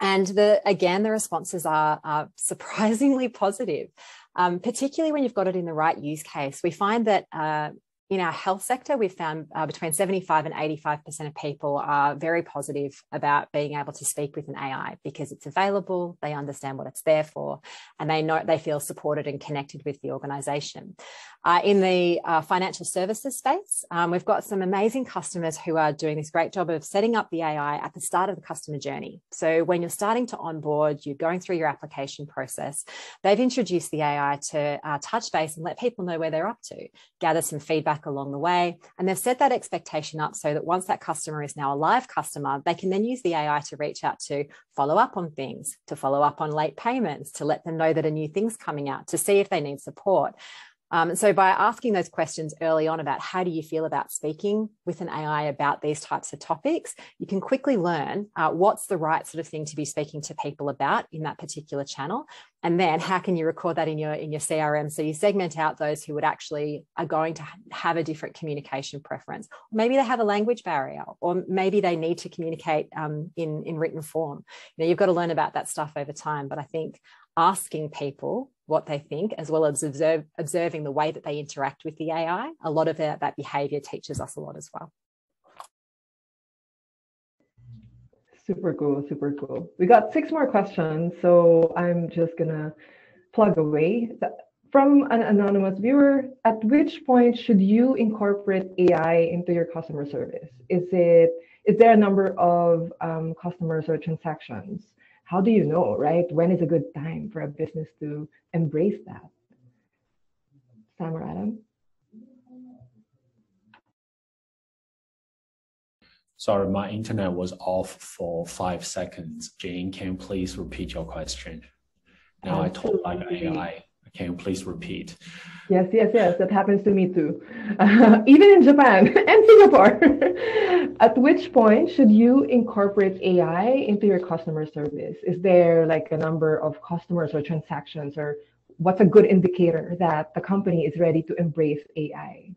And the, again, the responses are, are surprisingly positive, um, particularly when you've got it in the right use case. We find that uh, in our health sector, we've found uh, between seventy-five and eighty-five percent of people are very positive about being able to speak with an A I because it's available, they understand what it's there for, and they know they feel supported and connected with the organisation. Uh, in the uh, financial services space, um, we've got some amazing customers who are doing this great job of setting up the A I at the start of the customer journey. So when you're starting to onboard, you're going through your application process, they've introduced the A I to uh, touch base and let people know where they're up to, gather some feedback along the way, and they've set that expectation up so that once that customer is now a live customer, they can then use the A I to reach out to follow up on things, to follow up on late payments, to let them know that a new thing's coming out, to see if they need support. Um, so by asking those questions early on about how do you feel about speaking with an A I about these types of topics, you can quickly learn uh, what's the right sort of thing to be speaking to people about in that particular channel. And then how can you record that in your, in your C R M so you segment out those who would actually are going to have a different communication preference. Maybe they have a language barrier, or maybe they need to communicate um, in, in written form. You know, you've got to learn about that stuff over time, but I think asking people what they think, as well as observe, observing the way that they interact with the A I. A lot of that, that behavior teaches us a lot as well. Super cool, super cool. We got six more questions, so I'm just gonna plug away. From an anonymous viewer, at which point should you incorporate A I into your customer service? Is it, is there a number of um, customers or transactions? How do you know, right? When is a good time for a business to embrace that? Sam or Adam? Sorry, my internet was off for five seconds. Jane, can you please repeat your question? Now I talk like A I. Can you please repeat? Yes, yes, yes. That happens to me too. Uh, even in Japan and Singapore. At which point should you incorporate A I into your customer service? Is there like a number of customers or transactions, or what's a good indicator that the company is ready to embrace A I?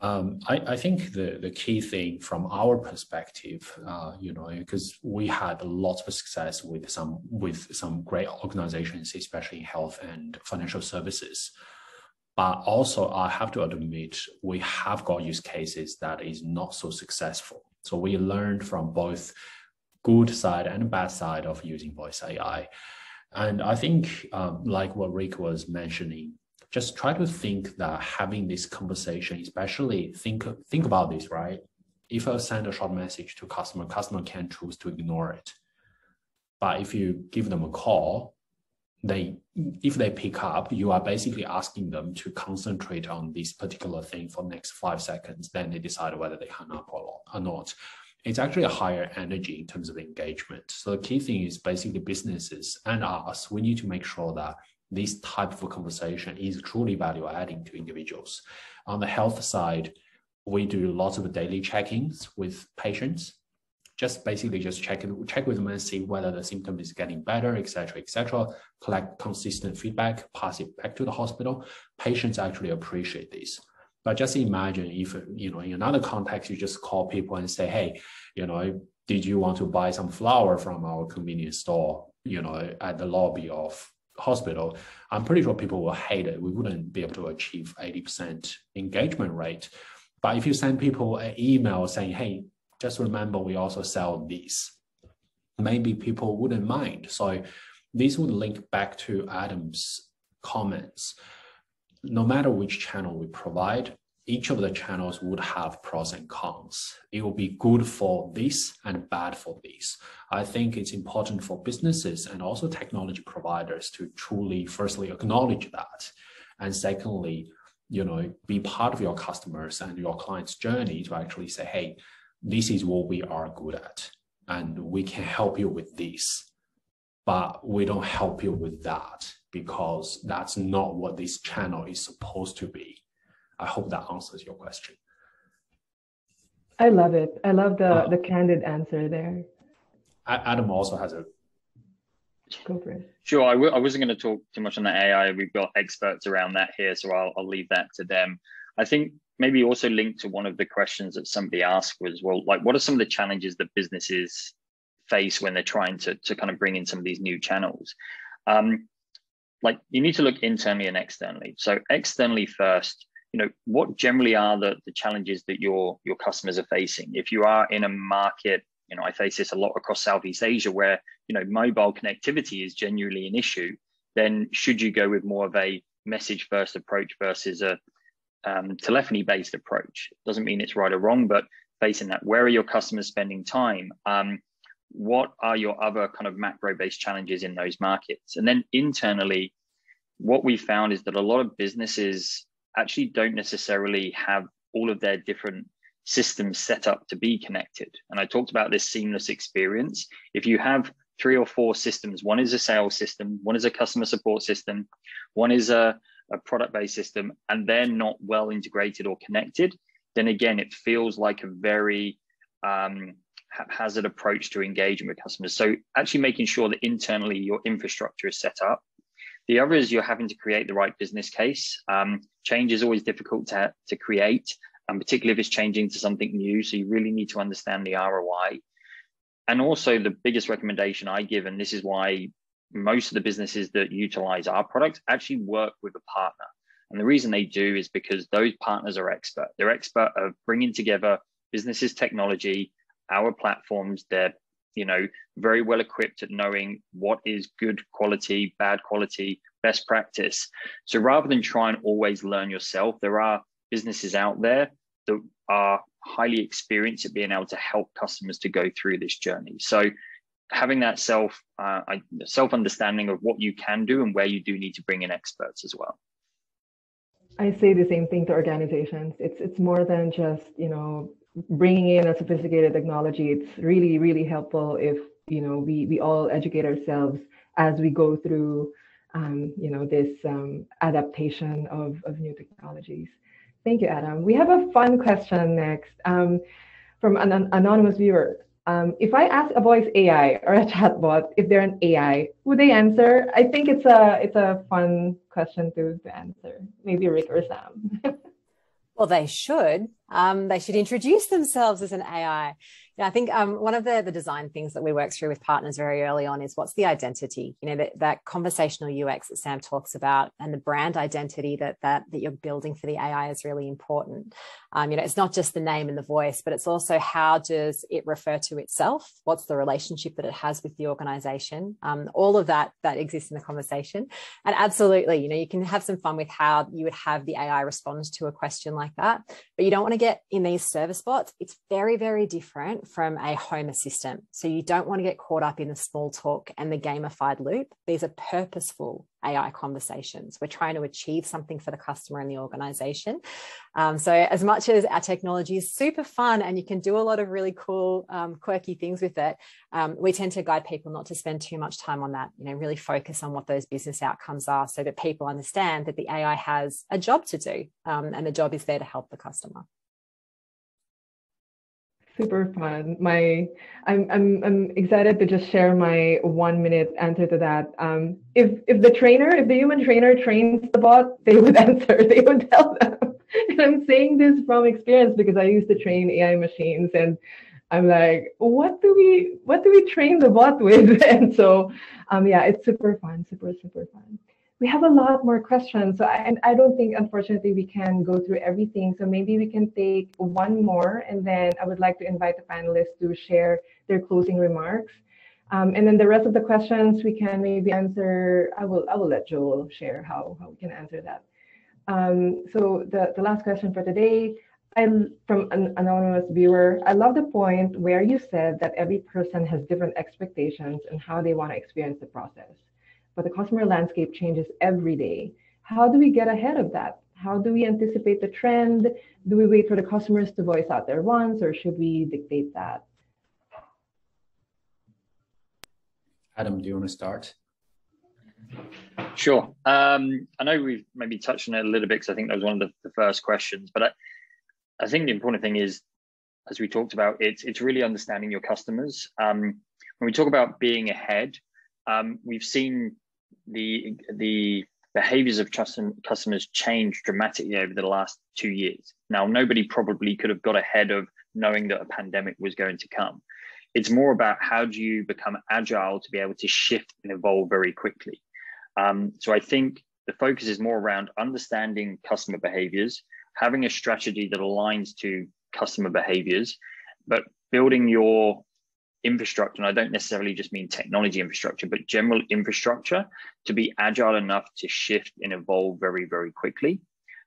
Um, I, I think the, the key thing from our perspective, uh, you know, because we had lots of success with some with some great organizations, especially in health and financial services. But also, I have to admit, we have got use cases that is not so successful. So we learned from both good side and bad side of using voice A I. And I think, um, like what Rick was mentioning, just try to think that having this conversation, especially think, think about this, right? If I send a short message to customer, customer can choose to ignore it. But if you give them a call, they, if they pick up, you are basically asking them to concentrate on this particular thing for next five seconds, then they decide whether they hang up or not. It's actually a higher energy in terms of engagement. So the key thing is basically businesses and us, we need to make sure that this type of conversation is truly value-adding to individuals. On the health side, we do lots of daily check-ins with patients. Just basically just check, check with them and see whether the symptom is getting better, et cetera, et cetera. Collect consistent feedback, pass it back to the hospital. Patients actually appreciate this. But just imagine if, you know, in another context, you just call people and say, hey, you know, did you want to buy some flour from our convenience store, you know, at the lobby of hospital? I'm pretty sure people will hate it. We wouldn't be able to achieve eighty percent engagement rate. But if you send people an email saying, hey, just remember we also sell these, maybe people wouldn't mind. So this would link back to Adam's comments. No matter which channel we provide, each of the channels would have pros and cons. It will be good for this and bad for this. I think it's important for businesses and also technology providers to truly, firstly, acknowledge that. And secondly, you know, be part of your customers and your clients' journey to actually say, hey, this is what we are good at, and we can help you with this, but we don't help you with that because that's not what this channel is supposed to be. I hope that answers your question. I love it. I love the, uh, the candid answer there. Adam also has a... Go for it. Sure, I, w I wasn't going to talk too much on the A I. We've got experts around that here, so I'll, I'll leave that to them. I think maybe also linked to one of the questions that somebody asked was, well, like, what are some of the challenges that businesses face when they're trying to, to kind of bring in some of these new channels? Um, like, you need to look internally and externally. So externally first, you know, what generally are the, the challenges that your, your customers are facing? If you are in a market, you know, I face this a lot across Southeast Asia where, you know, mobile connectivity is genuinely an issue, then should you go with more of a message first approach versus a um, telephony based approach? Doesn't mean it's right or wrong, but facing that, where are your customers spending time? Um, what are your other kind of macro based challenges in those markets? And then internally, what we found is that a lot of businesses actually don't necessarily have all of their different systems set up to be connected. And I talked about this seamless experience. If you have three or four systems, one is a sales system, one is a customer support system, one is a, a product-based system, and they're not well integrated or connected, then again, it feels like a very um, haphazard approach to engaging with customers. So actually making sure that internally your infrastructure is set up. The other is you're having to create the right business case. Um, change is always difficult to, to create, and particularly if it's changing to something new. So you really need to understand the R O I. And also the biggest recommendation I give, and this is why most of the businesses that utilize our product actually work with a partner. And the reason they do is because those partners are expert. They're expert at bringing together businesses, technology, our platforms. They're, you know, very well equipped at knowing what is good quality, bad quality, best practice. So rather than try and always learn yourself, there are businesses out there that are highly experienced at being able to help customers to go through this journey. So having that self uh, self-understanding of what you can do and where you do need to bring in experts as well. I say the same thing to organizations. It's it's more than just, you know, bringing in a sophisticated technology. It's really, really helpful if, you know, we we all educate ourselves as we go through, um, you know, this um, adaptation of, of new technologies. Thank you, Adam. We have a fun question next um, from an, an anonymous viewer. Um, if I ask a voice A I or a chatbot if they're an A I, would they answer? I think it's a it's a fun question to, to answer. Maybe Rick or Sam. Well, they should. Um, they should introduce themselves as an A I. You know, I think um, one of the, the design things that we work through with partners very early on is what's the identity, you know, that, that conversational U X that Sam talks about, and the brand identity that that, that you're building for the A I is really important. Um, you know, it's not just the name and the voice, but it's also how does it refer to itself? What's the relationship that it has with the organization? Um, all of that that exists in the conversation. And absolutely, you know, you can have some fun with how you would have the A I respond to a question like that, but you don't want to get in these service bots. It's very, very different from a home assistant. So you don't want to get caught up in the small talk and the gamified loop. These are purposeful A I conversations. We're trying to achieve something for the customer and the organization. Um, so as much as our technology is super fun and you can do a lot of really cool, um, quirky things with it, um, we tend to guide people not to spend too much time on that, you know, really focus on what those business outcomes are so that people understand that the A I has a job to do, um, and the job is there to help the customer. Super fun. My, I'm, I'm, I'm excited to just share my one minute answer to that. Um, if, if the trainer, if the human trainer trains the bot, they would answer, they would tell them. And I'm saying this from experience because I used to train A I machines, and I'm like, what do we, what do we train the bot with? And so, um, yeah, it's super fun, super, super fun. We have a lot more questions, so I, and I don't think, unfortunately, we can go through everything. So maybe we can take one more, and then I would like to invite the panelists to share their closing remarks. Um, and then the rest of the questions we can maybe answer. I will, I will let Joel share how, how we can answer that. Um, so the, the last question for today, I'm from an anonymous viewer. I love the point where you said that every person has different expectations and how they want to experience the process. But the customer landscape changes every day. How do we get ahead of that? How do we anticipate the trend? Do we wait for the customers to voice out their wants, or should we dictate that? Adam, do you want to start? Sure. Um, I know we've maybe touched on it a little bit because I think that was one of the, the first questions, but I, I think the important thing is, as we talked about, it's, it's really understanding your customers. Um, when we talk about being ahead, um, we've seen the the behaviors of customers change dramatically over the last two years. Now, nobody probably could have got ahead of knowing that a pandemic was going to come. It's more about how do you become agile to be able to shift and evolve very quickly. Um, so I think the focus is more around understanding customer behaviors, having a strategy that aligns to customer behaviors, but building your infrastructure, and I don't necessarily just mean technology infrastructure, but general infrastructure to be agile enough to shift and evolve very, very quickly,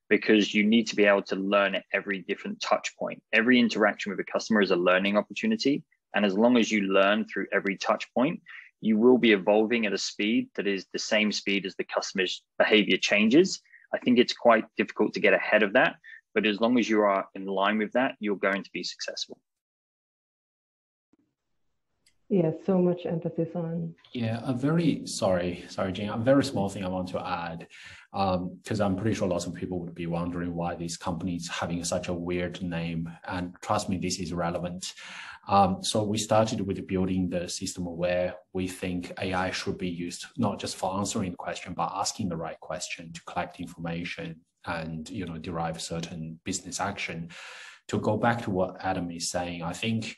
because you need to be able to learn at every different touch point. Every interaction with a customer is a learning opportunity. And as long as you learn through every touch point, you will be evolving at a speed that is the same speed as the customer's behavior changes. I think it's quite difficult to get ahead of that, but as long as you are in line with that, you're going to be successful. Yeah, so much emphasis on. Yeah, a very, sorry, sorry, Jean, a very small thing I want to add, because um, I'm pretty sure lots of people would be wondering why these companies having such a weird name. And trust me, this is relevant. Um, so we started with building the system where we think A I should be used, not just for answering the question, but asking the right question to collect information and, you know, derive certain business action. To go back to what Adam is saying, I think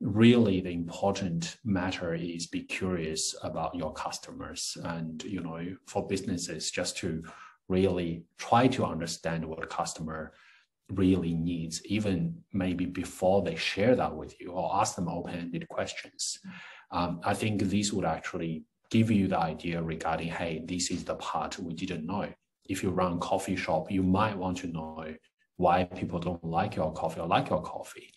really the important matter is be curious about your customers, and, you know, for businesses, just to really try to understand what a customer really needs, even maybe before they share that with you, or ask them open-ended questions. Um, I think these would actually give you the idea regarding, hey, this is the part we didn't know. If you run a coffee shop, you might want to know why people don't like your coffee or like your coffee.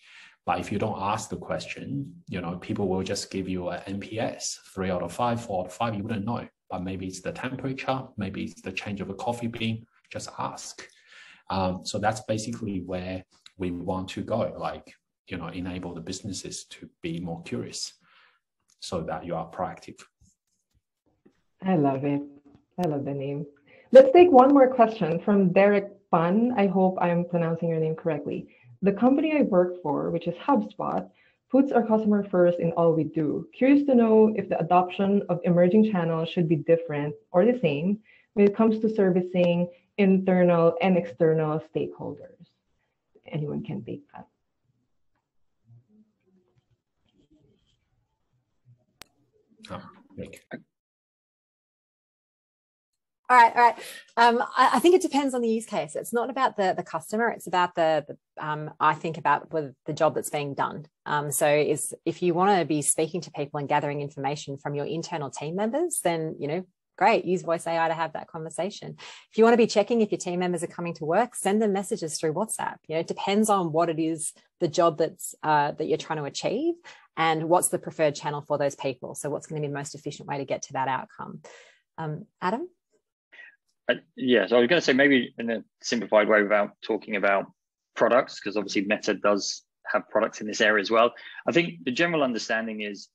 But if you don't ask the question, you know, people will just give you an N P S, three out of five, four out of five, you wouldn't know. But maybe it's the temperature, maybe it's the change of a coffee bean, just ask. Um, so that's basically where we want to go, like, you know, enable the businesses to be more curious so that you are proactive. I love it. I love the name. Let's take one more question from Derek Pan. I hope I'm pronouncing your name correctly. The company I work for, which is HubSpot, puts our customer first in all we do. Curious to know if the adoption of emerging channels should be different or the same when it comes to servicing internal and external stakeholders. Anyone can take that. Oh, Rick. All right, all right. Um, I, I think it depends on the use case. It's not about the the customer. It's about the, the um, I think about the, the job that's being done. Um, so is if you want to be speaking to people and gathering information from your internal team members, then, you know, great, use voice A I to have that conversation. If you want to be checking if your team members are coming to work, send them messages through WhatsApp. You know, it depends on what it is, the job that's uh, that you're trying to achieve, and what's the preferred channel for those people. So what's going to be the most efficient way to get to that outcome? Um, Adam? Uh, yeah, so I was going to say maybe in a simplified way without talking about products, because obviously Meta does have products in this area as well. I think the general understanding is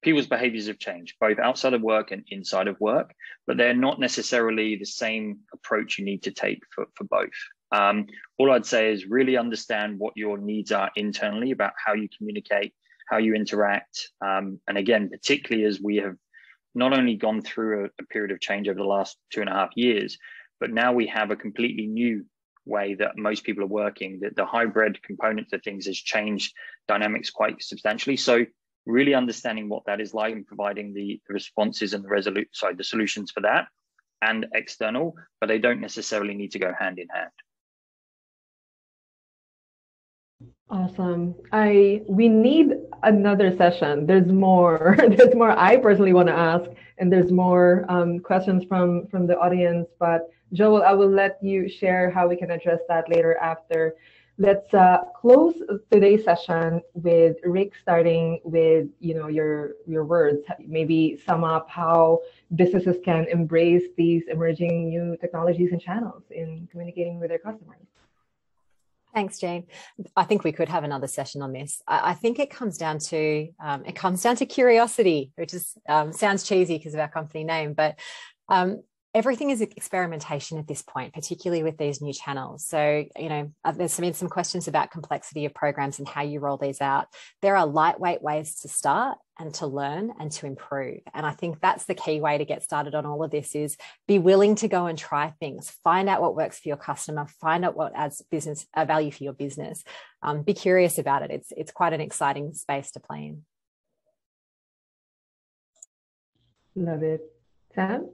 people's behaviors have changed, both outside of work and inside of work, but they're not necessarily the same approach you need to take for, for both. Um, all I'd say is really understand what your needs are internally about how you communicate, how you interact. Um, and again, particularly as we have not only gone through a, a period of change over the last two and a half years, but now we have a completely new way that most people are working, that the hybrid component of things has changed dynamics quite substantially. So really understanding what that is like and providing the responses and the resolute, sorry, the solutions for that, and external, but they don't necessarily need to go hand in hand. Awesome. I we need another session. There's more. There's more. I personally want to ask, and there's more um, questions from from the audience. But Joel, I will let you share how we can address that later. After, let's uh, close today's session with Rick, starting with you know your your words. Maybe sum up how businesses can embrace these emerging new technologies and channels in communicating with their customers. Thanks, Jean. I think we could have another session on this. I, I think it comes down to um, it comes down to curiosity, which is um, sounds cheesy because of our company name, but um, everything is experimentation at this point, particularly with these new channels. So, you know, there's been some questions about complexity of programs and how you roll these out. There are lightweight ways to start and to learn and to improve. And I think that's the key way to get started on all of this is be willing to go and try things, find out what works for your customer, find out what adds business uh, value for your business. Um, be curious about it. It's, it's quite an exciting space to play in. Love it. Sam?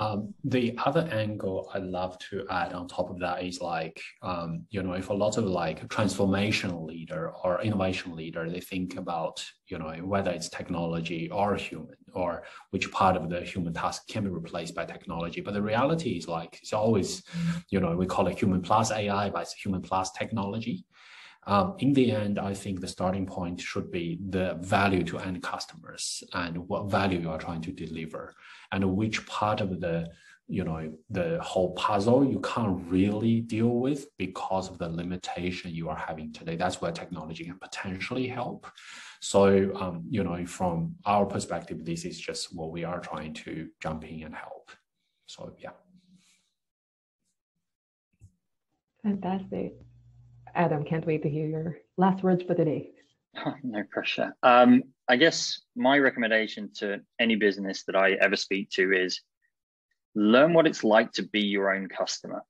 Um, the other angle I'd love to add on top of that is like, um, you know, if a lot of like transformational leader or innovation leader, they think about, you know, whether it's technology or human or which part of the human task can be replaced by technology. But the reality is like, it's always, you know, we call it human plus A I, but it's human plus technology. Um, in the end, I think the starting point should be the value to end customers and what value you are trying to deliver, and which part of the, you know, the whole puzzle you can't really deal with because of the limitation you are having today. That's where technology can potentially help. So, um, you know, from our perspective, this is just what we are trying to jump in and help. So, yeah. Fantastic. Adam, can't wait to hear your last words for today. Oh, no pressure. Um, I guess my recommendation to any business that I ever speak to is learn what it's like to be your own customer.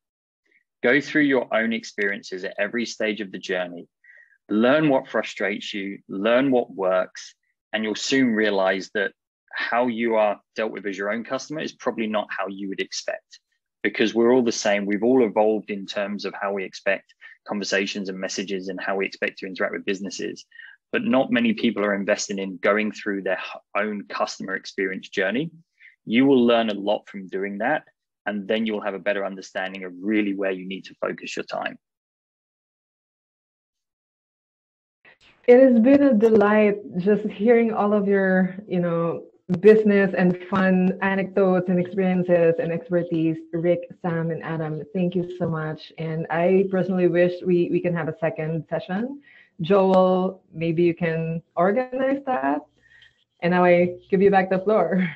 Go through your own experiences at every stage of the journey. learn what frustrates you, learn what works, and you'll soon realize that how you are dealt with as your own customer is probably not how you would expect, because we're all the same. We've all evolved in terms of how we expect conversations and messages and how we expect to interact with businesses. But not many people are investing in going through their own customer experience journey. You will learn a lot from doing that, and then you'll have a better understanding of really where you need to focus your time. It has been a delight just hearing all of your, you know, business and fun anecdotes and experiences and expertise, Rick, Sam, and Adam. Thank you so much. And I personally wish we, we can have a second session. Joel, maybe you can organize that. And now I give you back the floor.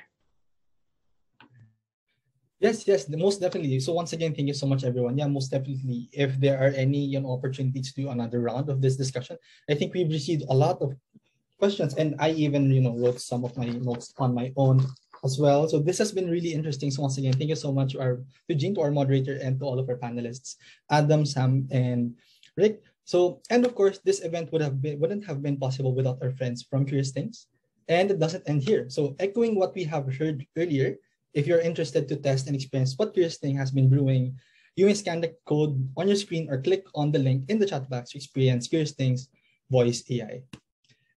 Yes, yes, the most definitely. So once again, thank you so much, everyone. Yeah, most definitely. If there are any, you know, opportunities to do another round of this discussion, I think we've received a lot of questions, and I even, you know, wrote some of my notes on my own as well. So this has been really interesting. So once again, thank you so much to our to Jean, to our moderator, and to all of our panelists, Adam, Sam, and Rick. So, and of course, this event would have been wouldn't have been possible without our friends from Curious Things, and it doesn't end here. So, echoing what we have heard earlier. If you're interested to test and experience what Curious Thing has been brewing, you can scan the code on your screen or click on the link in the chat box to experience Curious Thing's voice A I.